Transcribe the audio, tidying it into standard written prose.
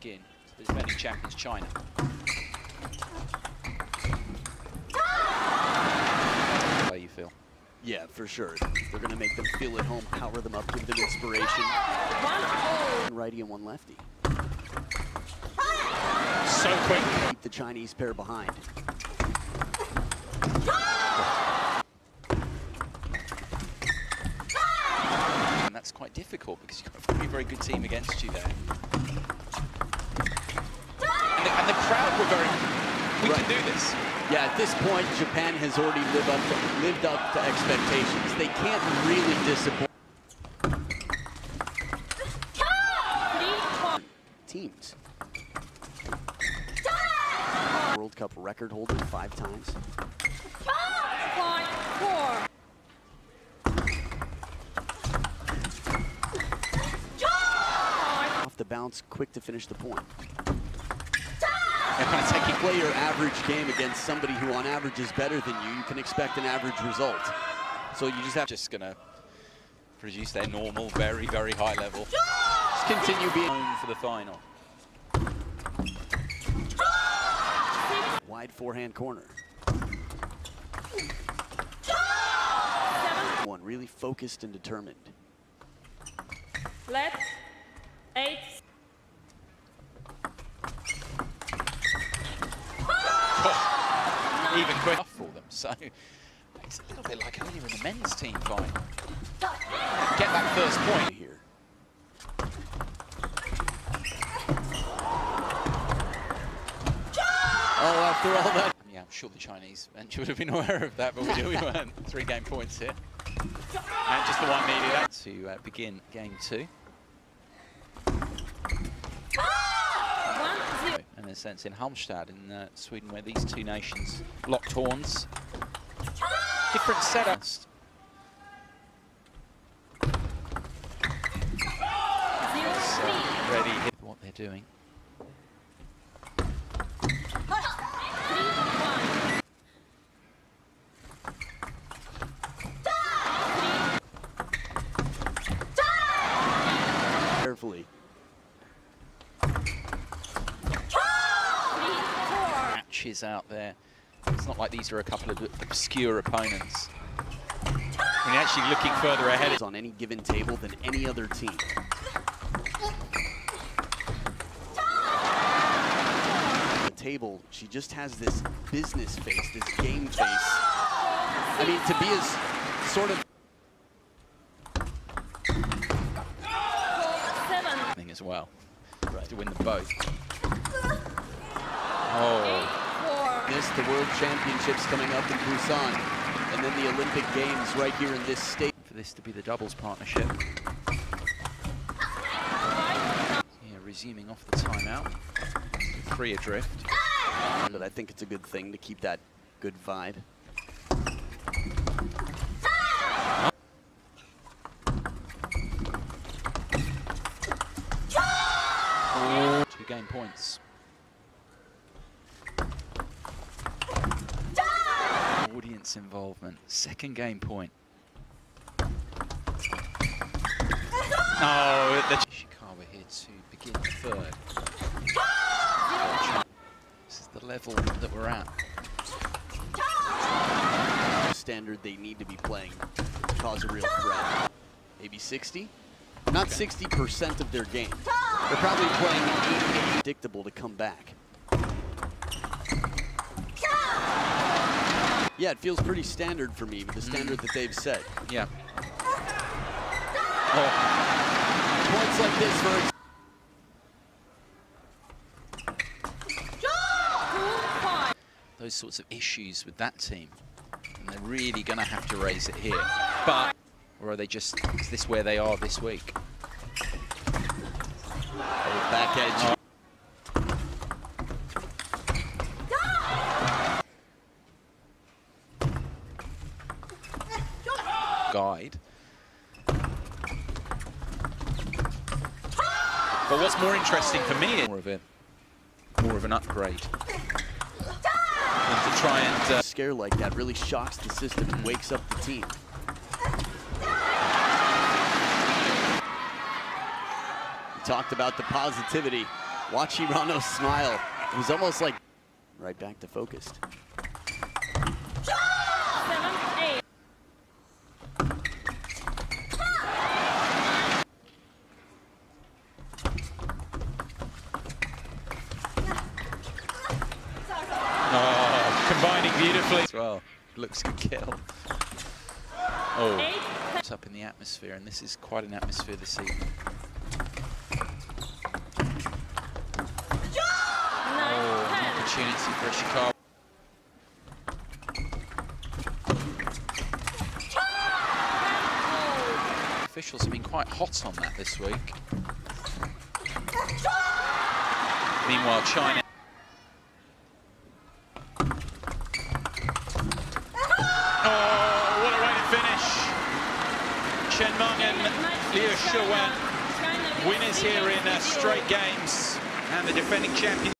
begin for the defending champions, China. How you feel? Yeah, for sure. They're going to make them feel at home, power them up, give them inspiration. One righty and one lefty. So quick. Keep the Chinese pair behind. And that's quite difficult because you've got a very good team against you there. And the crowd were very, we can do this. Yeah, at this point, Japan has already lived up to expectations. They can't really disappoint. Teams. World Cup record holder 5 times. 5.4. Off the bounce, quick to finish the point. If you play your average game against somebody who on average is better than you, you can expect an average result. So you just have just gonna produce their normal, very, very high level. Just continue being home for the final. Wide forehand corner. One really focused and determined. Left, 8. Even quicker for them, so it's a little bit like earlier in the men's team fight. Get that first point here. Oh, after all that. Yeah, I'm sure the Chinese bench would have been aware of that, but we weren't. 3 game points here, and just the one needed to begin game 2. In a sense, in Halmstad in Sweden, where these two nations locked horns. Different setups. Ready with what they're doing. Carefully. Is out there. It's not like these are a couple of obscure opponents. And actually looking further ahead is on any given table than any other team. The table, she just has this business face, this game face. I mean, to be as sort of thing as well. Right. To win them both. Oh. Missed the World Championships coming up in Busan, and then the Olympic Games right here in this state. For this to be the doubles partnership. Yeah, resuming off the timeout. 3 adrift. But I think it's a good thing to keep that good vibe. Oh. 2 game points. Audience involvement. 2nd game point. Oh, the Ishikawa here to begin the 3rd. This is the level that we're at. Standard they need to be playing to cause a real threat. Maybe 60? Not 60% of their game. They're probably playing predictable to come back. Yeah, it feels pretty standard for me, but the standard that they've set. Yeah. Oh. Points like this for those sorts of issues with that team, and they're really going to have to raise it here. But or are they just? Is this where they are this week? Back edge. Guide. But what's more interesting for me is more of an upgrade. And to try and scare like that really shocks the system and wakes up the team. We talked about the positivity. Watch Hirano smile. It was almost like right back to focused. 7-8. Oh, combining beautifully as well. Looks to kill. Oh. It's up in the atmosphere, and this is quite an atmosphere this evening. Opportunity for Ishikawa. Officials have been quite hot on that this week. Meanwhile, China. Oh, what a way to finish! Chen Meng and Liu Shiwen, winners here in straight games, and the defending champion.